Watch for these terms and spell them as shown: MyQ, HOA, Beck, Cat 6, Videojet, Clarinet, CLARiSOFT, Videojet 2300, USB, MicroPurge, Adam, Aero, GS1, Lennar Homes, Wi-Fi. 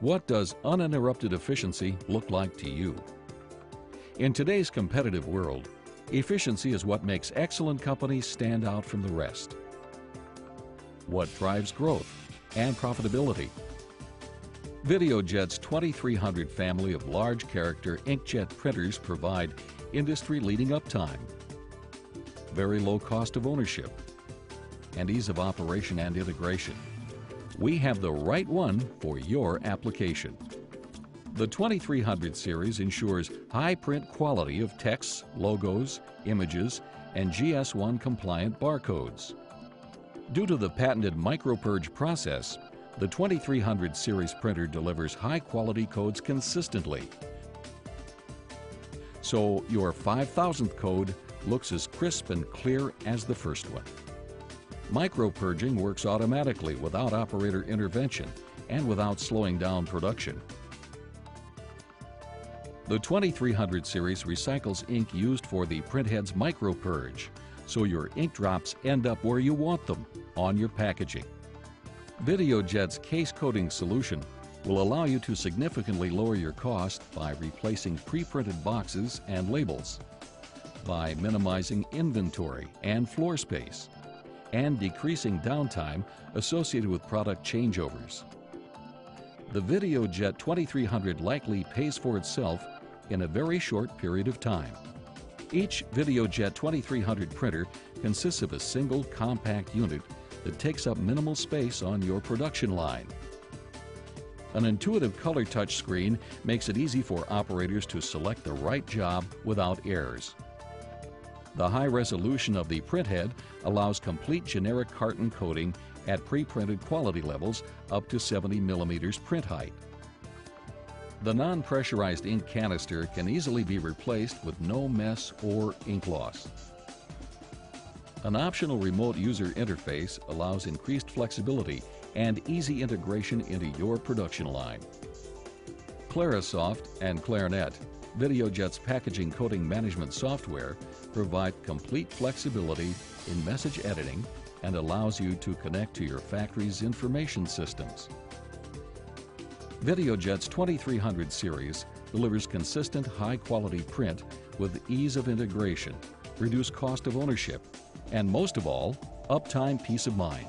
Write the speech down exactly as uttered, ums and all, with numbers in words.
What does uninterrupted efficiency look like to you? In today's competitive world, efficiency is what makes excellent companies stand out from the rest. What drives growth and profitability? Videojet's twenty-three hundred family of large character inkjet printers provide industry-leading uptime, very low cost of ownership, and ease of operation and integration. We have the right one for your application. The twenty-three hundred series ensures high print quality of texts, logos, images, and G S one compliant barcodes. Due to the patented MicroPurge process, the twenty-three hundred series printer delivers high quality codes consistently. So your five thousandth code looks as crisp and clear as the first one. MicroPurging works automatically without operator intervention and without slowing down production. The twenty-three hundred series recycles ink used for the printhead's MicroPurge, so your ink drops end up where you want them, on your packaging. Videojet's case coating solution will allow you to significantly lower your cost by replacing pre-printed boxes and labels, by minimizing inventory and floor space, and decreasing downtime associated with product changeovers. The Videojet twenty-three hundred likely pays for itself in a very short period of time. Each Videojet twenty-three hundred printer consists of a single compact unit that takes up minimal space on your production line. An intuitive color touchscreen makes it easy for operators to select the right job without errors. The high resolution of the printhead allows complete generic carton coating at pre-printed quality levels up to seventy millimeters print height. The non-pressurized ink canister can easily be replaced with no mess or ink loss. An optional remote user interface allows increased flexibility and easy integration into your production line. CLARiSOFT and Clarinet, Videojet's packaging coating management software, provide complete flexibility in message editing and allows you to connect to your factory's information systems. Videojet's twenty-three hundred series delivers consistent high-quality print with ease of integration, reduced cost of ownership, and most of all, uptime peace of mind.